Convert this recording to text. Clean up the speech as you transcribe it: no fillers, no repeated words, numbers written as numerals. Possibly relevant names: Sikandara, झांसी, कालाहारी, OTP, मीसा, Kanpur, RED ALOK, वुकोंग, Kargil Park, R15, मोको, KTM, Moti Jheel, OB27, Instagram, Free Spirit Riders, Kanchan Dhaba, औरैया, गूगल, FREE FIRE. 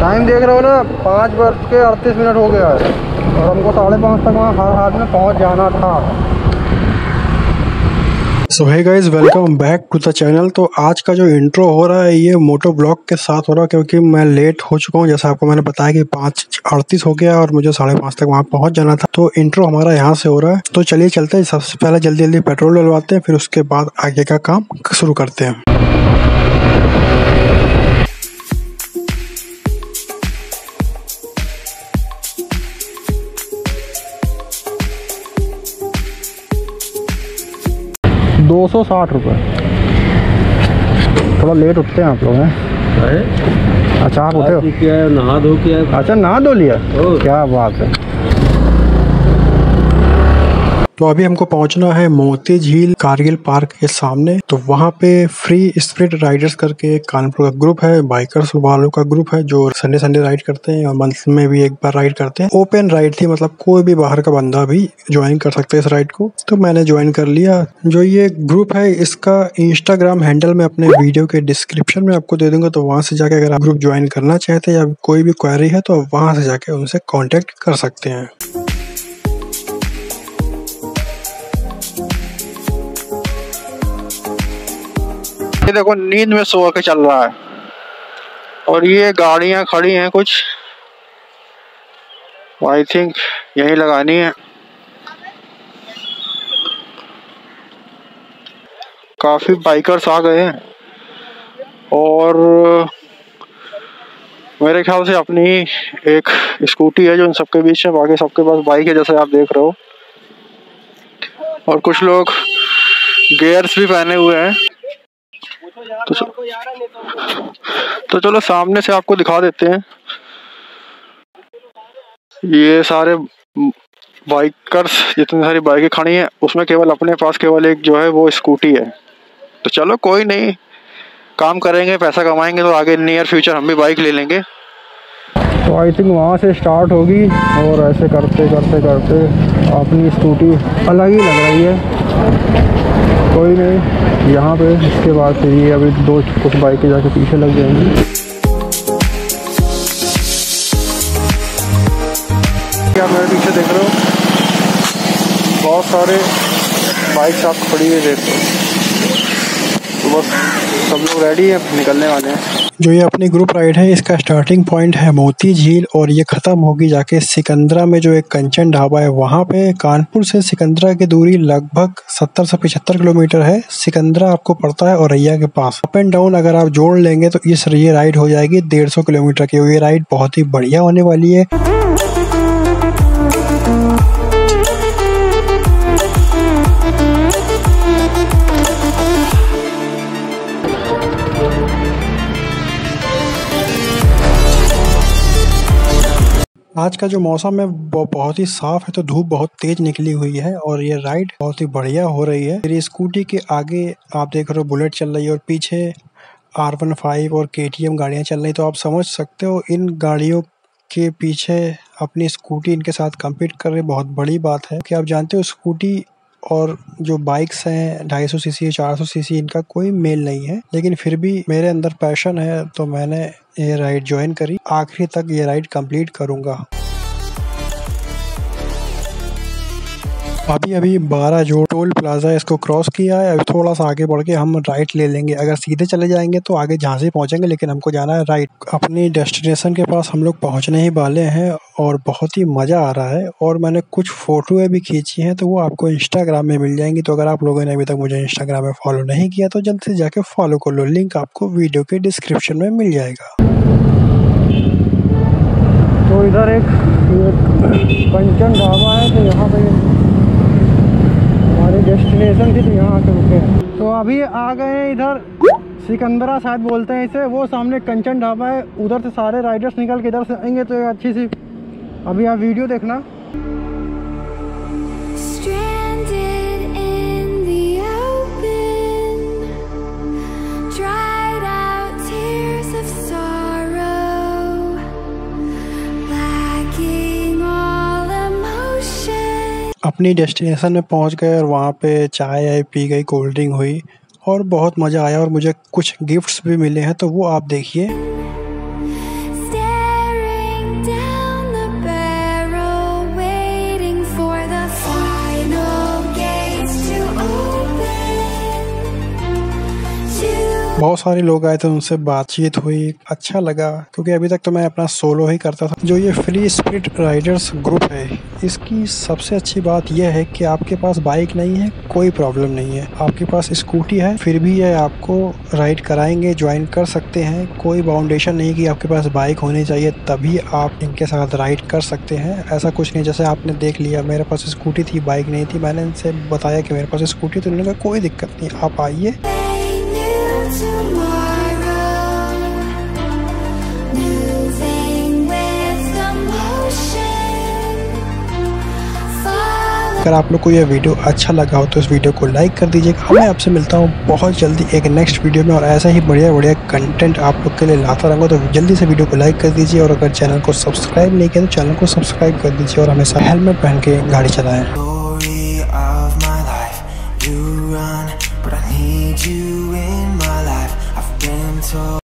Time देख रहे हो ना, 5:38 हो गया है और हमको 5:30 तक वहाँ हर हाल में पहुँच जाना था। So hey guys, welcome back to the channel. तो आज का जो इंट्रो हो रहा है ये मोटो ब्लॉग के साथ हो रहा है, क्योंकि मैं लेट हो चुका हूँ। जैसा आपको मैंने बताया कि 5:38 हो गया और मुझे 5:30 तक वहाँ पहुँच जाना था, तो इंट्रो हमारा यहाँ से हो रहा है। तो चलिए चलते हैं, सबसे पहले जल्दी जल्दी पेट्रोल डलवाते हैं, फिर उसके बाद आगे का काम शुरू करते हैं। ₹260। थोड़ा लेट उठते हैं आप लोग हैं। अच्छा आप उठे हो, नहा धो किया। अच्छा नहा धो लिया, क्या बात है। तो अभी हमको पहुंचना है मोती झील कारगिल पार्क के सामने। तो वहाँ पे फ्री स्पिरिट राइडर्स करके कानपुर का ग्रुप है, बाइकर्स वालों का ग्रुप है, जो संडे संडे राइड करते हैं और मंथ में भी एक बार राइड करते हैं। ओपन राइड थी, मतलब कोई भी बाहर का बंदा भी ज्वाइन कर सकते हैं इस राइड को। तो मैंने ज्वाइन कर लिया। जो ये ग्रुप है इसका इंस्टाग्राम हैंडल में अपने वीडियो के डिस्क्रिप्शन में आपको दे दूंगा, तो वहाँ से जाके अगर आप ग्रुप ज्वाइन करना चाहते हैं या कोई भी क्वेरी है तो वहाँ से जाके उनसे कॉन्टेक्ट कर सकते हैं। ये देखो नींद में सो के चल रहा है और ये गाड़ियां खड़ी हैं कुछ, आई थिंक यही लगानी है। काफी बाइकर्स आ गए हैं और मेरे ख्याल से अपनी एक स्कूटी है जो इन सबके बीच में, बाकी सबके पास बाइक है जैसे आप देख रहे हो। और कुछ लोग गियर्स भी पहने हुए हैं। तो चलो सामने से आपको दिखा देते हैं। ये सारे बाइकर्स, जितनी सारी बाइकें खड़ी हैं उसमें केवल अपने पास केवल एक जो है वो स्कूटी है। तो चलो कोई नहीं, काम करेंगे, पैसा कमाएंगे, तो आगे नियर फ्यूचर हम भी बाइक ले लेंगे। तो आई थिंक वहाँ से स्टार्ट होगी और ऐसे करते करते करते अपनी स्कूटी अलग ही लग रही है। कोई नहीं, यहाँ पे इसके बाद से ये अभी दो कुछ बाइकें जाके पीछे लग जाएंगी। क्या मेरे पीछे देख रहे हो, बहुत सारे बाइक्स आप खड़ी हुई देख रहे हो। बस सब लोग रेडी है, निकलने वाले हैं। जो ये अपनी ग्रुप राइड है इसका स्टार्टिंग पॉइंट है मोती झील और ये ख़त्म होगी जाके सिकंदरा में, जो एक कंचन ढाबा है वहाँ पे। कानपुर से सिकंदरा की दूरी लगभग 70 से 75 किलोमीटर है। सिकंदरा आपको पड़ता है औरैया के पास। अप एंड डाउन अगर आप जोड़ लेंगे तो ये राइड हो जाएगी 150 किलोमीटर की। ये राइड बहुत ही बढ़िया होने वाली है। आज का जो मौसम है वो बहुत ही साफ है, तो धूप बहुत तेज निकली हुई है और ये राइड बहुत ही बढ़िया हो रही है। मेरी स्कूटी के आगे आप देख रहे हो बुलेट चल रही है और पीछे R15 और KTM गाड़ियाँ चल रही। तो आप समझ सकते हो इन गाड़ियों के पीछे अपनी स्कूटी इनके साथ कम्पीट कर रही, बहुत बड़ी बात है। कि आप जानते हो स्कूटी और जो बाइक्स हैं 250cc 400cc इनका कोई मेल नहीं है, लेकिन फिर भी मेरे अंदर पैशन है तो मैंने ये राइड ज्वाइन करी। आखिरी तक ये राइड कंप्लीट करूँगा। अभी अभी 12 जो टोल प्लाजा है इसको क्रॉस किया है। अभी थोड़ा सा आगे बढ़ के हम राइट ले लेंगे। अगर सीधे चले जाएंगे तो आगे झांसी पहुंचेंगे, लेकिन हमको जाना है राइट। अपनी डेस्टिनेशन के पास हम लोग पहुंचने ही वाले हैं और बहुत ही मज़ा आ रहा है। और मैंने कुछ फ़ोटोएँ भी खींची हैं तो वो आपको इंस्टाग्राम में मिल जाएंगी। तो अगर आप लोगों ने अभी तक मुझे इंस्टाग्राम में फॉलो नहीं किया तो जल्द से जाके फॉलो कर लो, लिंक आपको वीडियो के डिस्क्रिप्शन में मिल जाएगा। तो इधर एक कंचन ढाबा है, तो यहाँ पे डेस्टिनेशन थी तो यहाँ आके रुके हैं। तो अभी आ गए हैं इधर सिकंदरा शायद बोलते हैं इसे, वो सामने कंचन ढाबा है। उधर से सारे राइडर्स निकल के इधर से आएंगे, तो एक अच्छी सी अभी आप वीडियो देखना। अपनी डेस्टिनेशन में पहुंच गए और वहाँ पे चाय आए पी गई, कोल्ड ड्रिंक हुई और बहुत मज़ा आया। और मुझे कुछ गिफ्ट्स भी मिले हैं तो वो आप देखिए। बहुत सारे लोग आए थे, उनसे बातचीत हुई, अच्छा लगा क्योंकि अभी तक तो मैं अपना सोलो ही करता था। जो ये फ्री स्पिरिट राइडर्स ग्रुप है, इसकी सबसे अच्छी बात यह है कि आपके पास बाइक नहीं है कोई प्रॉब्लम नहीं है, आपके पास स्कूटी है फिर भी यह आपको राइड कराएंगे, ज्वाइन कर सकते हैं। कोई बाउंडेशन नहीं कि आपके पास बाइक होनी चाहिए तभी आप इनके साथ राइड कर सकते हैं, ऐसा कुछ नहीं। जैसे आपने देख लिया मेरे पास स्कूटी थी, बाइक नहीं थी, मैंने इनसे बताया कि मेरे पास स्कूटी, तो उन्होंने कहा कोई दिक्कत नहीं आप आइए। अगर आप लोग को यह वीडियो अच्छा लगा हो तो इस वीडियो को लाइक कर दीजिएगा। मैं आपसे मिलता हूँ बहुत जल्दी एक नेक्स्ट वीडियो में और ऐसा ही बढ़िया बढ़िया कंटेंट आप लोग के लिए लाता रहूँगा, तो जल्दी से वीडियो को लाइक कर दीजिए और अगर चैनल को सब्सक्राइब नहीं किया तो चैनल को सब्सक्राइब कर दीजिए और हमेशा हेलमेट पहन के गाड़ी चलाएं।